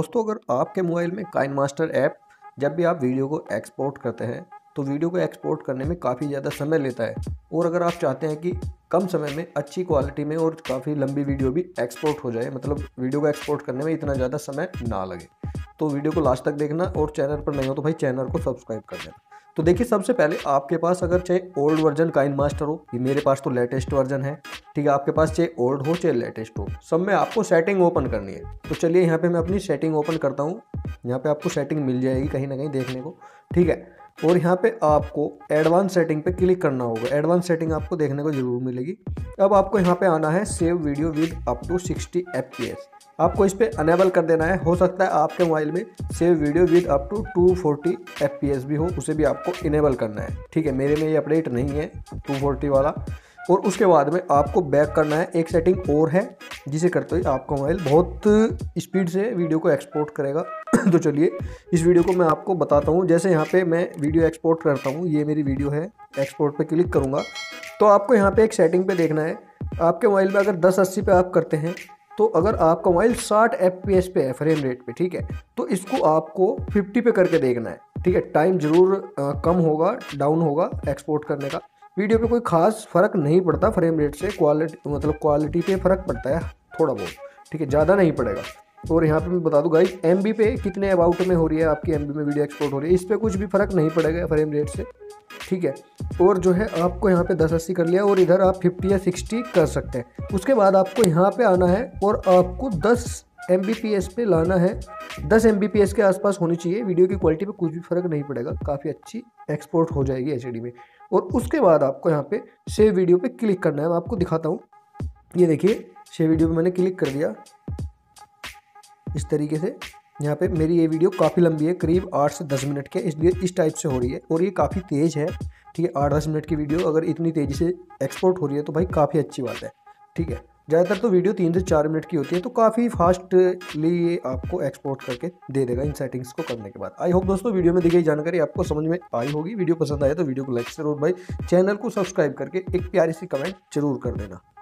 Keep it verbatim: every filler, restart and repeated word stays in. दोस्तों, अगर आपके मोबाइल में काइनमास्टर ऐप, जब भी आप वीडियो को एक्सपोर्ट करते हैं तो वीडियो को एक्सपोर्ट करने में काफ़ी ज़्यादा समय लेता है, और अगर आप चाहते हैं कि कम समय में अच्छी क्वालिटी में और काफ़ी लंबी वीडियो भी एक्सपोर्ट हो जाए, मतलब वीडियो को एक्सपोर्ट करने में इतना ज़्यादा समय ना लगे, तो वीडियो को लास्ट तक देखना, और चैनल पर नहीं हो तो भाई चैनल को सब्सक्राइब कर देना। तो देखिए, सबसे पहले आपके पास अगर चाहे ओल्ड वर्जन काइनमास्टर हो, ये मेरे पास तो लेटेस्ट वर्जन है, ठीक है, आपके पास चाहे ओल्ड हो चाहे लेटेस्ट हो, सब में आपको सेटिंग ओपन करनी है। तो चलिए यहाँ पे मैं अपनी सेटिंग ओपन करता हूँ। यहाँ पे आपको सेटिंग मिल जाएगी कहीं ना कहीं देखने को, ठीक है, और यहाँ पे आपको एडवांस सेटिंग पे क्लिक करना होगा। एडवांस सेटिंग आपको देखने को जरूर मिलेगी। अब आपको यहाँ पे आना है save video with up to sixty F P S, आपको इस पर अनेबल कर देना है। हो सकता है आपके मोबाइल में save video with up to two forty F P S भी हो, उसे भी आपको इनेबल करना है, ठीक है, मेरे में ये अपडेट नहीं है टू फोर्टी वाला। और उसके बाद में आपको बैक करना है, एक सेटिंग और है जिसे करते हुए आपका मोबाइल बहुत स्पीड से वीडियो को एक्सपोर्ट करेगा। तो चलिए इस वीडियो को मैं आपको बताता हूँ। जैसे यहाँ पे मैं वीडियो एक्सपोर्ट करता हूँ, ये मेरी वीडियो है, एक्सपोर्ट पे क्लिक करूँगा तो आपको यहाँ पे एक सेटिंग पे देखना है। आपके मोबाइल में अगर दस अस्सी पे आप करते हैं, तो अगर आपका मोबाइल साठ एफ पी एस पे है फ्रेम रेट पे, ठीक है, तो इसको आपको फिफ्टी पे करके देखना है, ठीक है। टाइम ज़रूर कम होगा, डाउन होगा एक्सपोर्ट करने का। वीडियो पे कोई खास फ़र्क नहीं पड़ता फ्रेम रेट से, क्वालिटी मतलब क्वालिटी पे फ़र्क पड़ता है थोड़ा बहुत, ठीक है, ज़्यादा नहीं पड़ेगा। और यहाँ पे मैं बता दूँ गाइस, एमबी पे कितने अबाउट में हो रही है आपकी, एमबी में वीडियो एक्सपोर्ट हो रही है, इस पर कुछ भी फ़र्क नहीं पड़ेगा फ्रेम रेट से, ठीक है। और जो है आपको यहाँ पे दस अस्सी कर लिया, और इधर आप फिफ्टी या सिक्सटी कर सकते हैं। उसके बाद आपको यहाँ पे आना है और आपको दस एम बी पी एस पे लाना है, दस एम बी पी एस के आसपास होनी चाहिए। वीडियो की क्वालिटी पे कुछ भी फ़र्क नहीं पड़ेगा, काफ़ी अच्छी एक्सपोर्ट हो जाएगी एच डी में। और उसके बाद आपको यहाँ पे सेव वीडियो पे क्लिक करना है। मैं आपको दिखाता हूँ, ये देखिए सेव वीडियो पे मैंने क्लिक कर दिया इस तरीके से। यहाँ पे मेरी ये वीडियो काफ़ी लंबी है, करीब आठ से दस मिनट के, इसलिए इस टाइप से हो रही है, और ये काफ़ी तेज़ है, ठीक है। आठ दस मिनट की वीडियो अगर इतनी तेज़ी से एक्सपोर्ट हो रही है तो भाई काफ़ी अच्छी बात है, ठीक है। ज़्यादातर तो वीडियो तीन से चार मिनट की होती है, तो काफ़ी फास्टली ये आपको एक्सपोर्ट करके दे देगा इन सेटिंग्स को करने के बाद। आई होप दोस्तों वीडियो में दी गई जानकारी आपको समझ में आई होगी। वीडियो पसंद आए तो वीडियो को लाइक जरूर, भाई चैनल को सब्सक्राइब करके एक प्यारी सी कमेंट जरूर कर देना।